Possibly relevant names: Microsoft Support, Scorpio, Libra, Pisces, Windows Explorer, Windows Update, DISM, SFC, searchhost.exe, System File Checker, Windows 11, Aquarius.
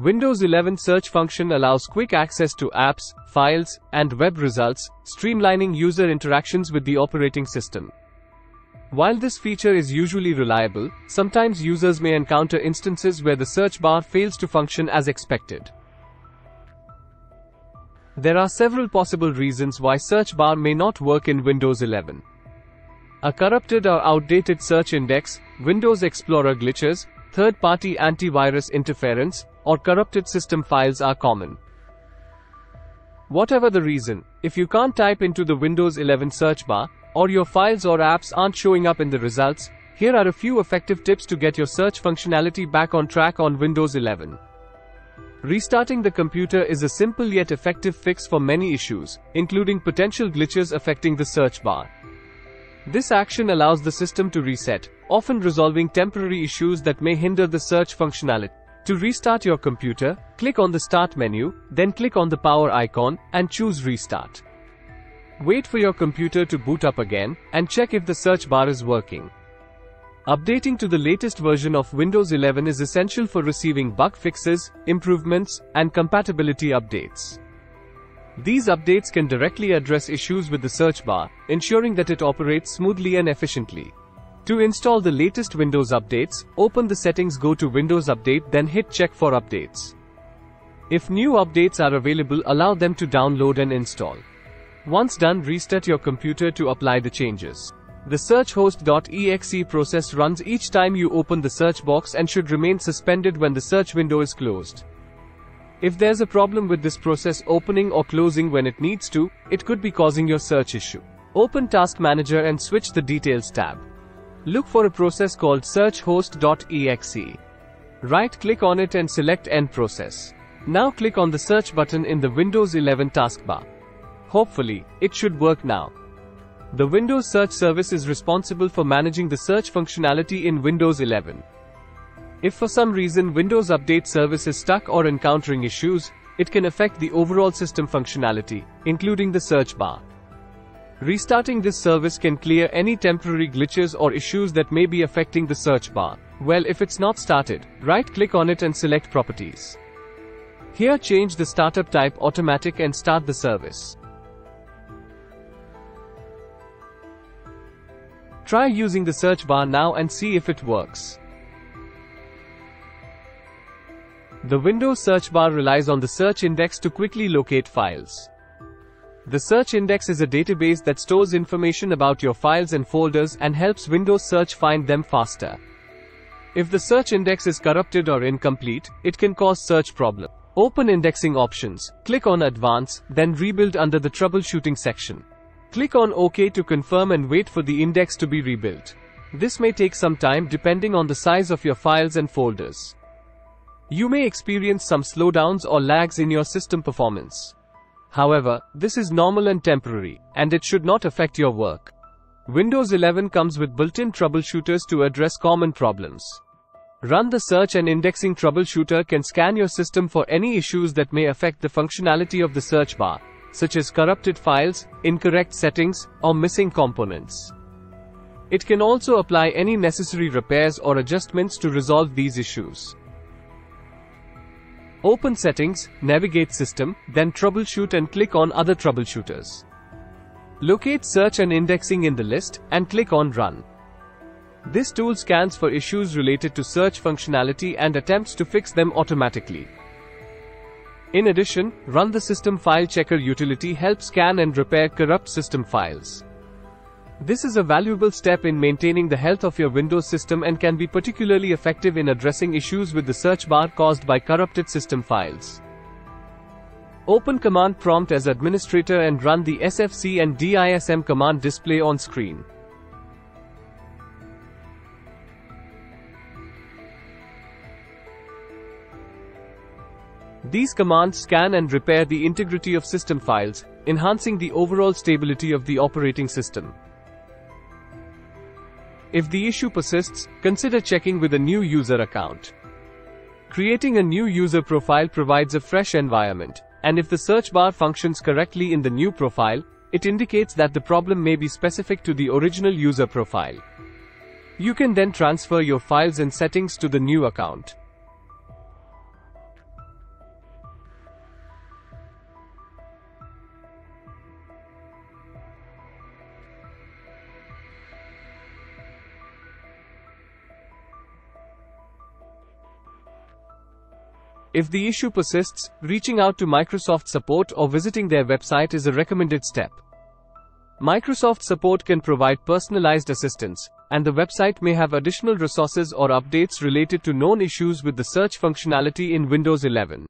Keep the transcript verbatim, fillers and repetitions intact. Windows eleven search function allows quick access to apps, files, and web results, streamlining user interactions with the operating system. While this feature is usually reliable, sometimes users may encounter instances where the search bar fails to function as expected. There are several possible reasons why search bar may not work in Windows eleven. A corrupted or outdated search index, Windows Explorer glitches, third-party antivirus interference, or corrupted system files are common. Whatever the reason, if you can't type into the Windows eleven search bar, or your files or apps aren't showing up in the results, here are a few effective tips to get your search functionality back on track on Windows eleven. Restarting the computer is a simple yet effective fix for many issues, including potential glitches affecting the search bar. This action allows the system to reset, often resolving temporary issues that may hinder the search functionality. To restart your computer, click on the Start menu, then click on the power icon, and choose Restart. Wait for your computer to boot up again, and check if the search bar is working. Updating to the latest version of Windows eleven is essential for receiving bug fixes, improvements, and compatibility updates. These updates can directly address issues with the search bar, ensuring that it operates smoothly and efficiently. To install the latest Windows updates, open the settings, go to Windows Update, then hit Check for Updates. If new updates are available, allow them to download and install. Once done, restart your computer to apply the changes. The search host dot E X E process runs each time you open the search box and should remain suspended when the search window is closed. If there's a problem with this process opening or closing when it needs to, it could be causing your search issue. Open Task Manager and switch the Details tab. Look for a process called search host dot E X E. Right-click on it and select End Process. Now click on the Search button in the Windows eleven taskbar. Hopefully, it should work now. The Windows Search Service is responsible for managing the search functionality in Windows eleven. If for some reason Windows Update service is stuck or encountering issues, it can affect the overall system functionality, including the search bar. Restarting this service can clear any temporary glitches or issues that may be affecting the search bar. Well, if it's not started, right-click on it and select Properties. Here change the startup type automatic and start the service. Try using the search bar now and see if it works. The Windows search bar relies on the search index to quickly locate files. The search index is a database that stores information about your files and folders and helps Windows search find them faster. If the search index is corrupted or incomplete, it can cause search problems. Open Indexing Options, click on Advanced, then Rebuild under the Troubleshooting section. Click on OK to confirm and wait for the index to be rebuilt. This may take some time depending on the size of your files and folders. You may experience some slowdowns or lags in your system performance. However, this is normal and temporary, and it should not affect your work. Windows eleven comes with built-in troubleshooters to address common problems. Run the search and indexing troubleshooter can scan your system for any issues that may affect the functionality of the search bar, such as corrupted files, incorrect settings, or missing components. It can also apply any necessary repairs or adjustments to resolve these issues. Open Settings, navigate System, then Troubleshoot and click on Other Troubleshooters. Locate Search and Indexing in the list, and click on Run. This tool scans for issues related to search functionality and attempts to fix them automatically. In addition, Run the System File Checker utility helps scan and repair corrupt system files. This is a valuable step in maintaining the health of your Windows system and can be particularly effective in addressing issues with the search bar caused by corrupted system files. Open Command Prompt as administrator and run the S F C and D I S M command display on screen. These commands scan and repair the integrity of system files, enhancing the overall stability of the operating system. If the issue persists, consider checking with a new user account. Creating a new user profile provides a fresh environment, and if the search bar functions correctly in the new profile, it indicates that the problem may be specific to the original user profile. You can then transfer your files and settings to the new account. If the issue persists, reaching out to Microsoft Support or visiting their website is a recommended step. Microsoft Support can provide personalized assistance, and the website may have additional resources or updates related to known issues with the search functionality in Windows eleven.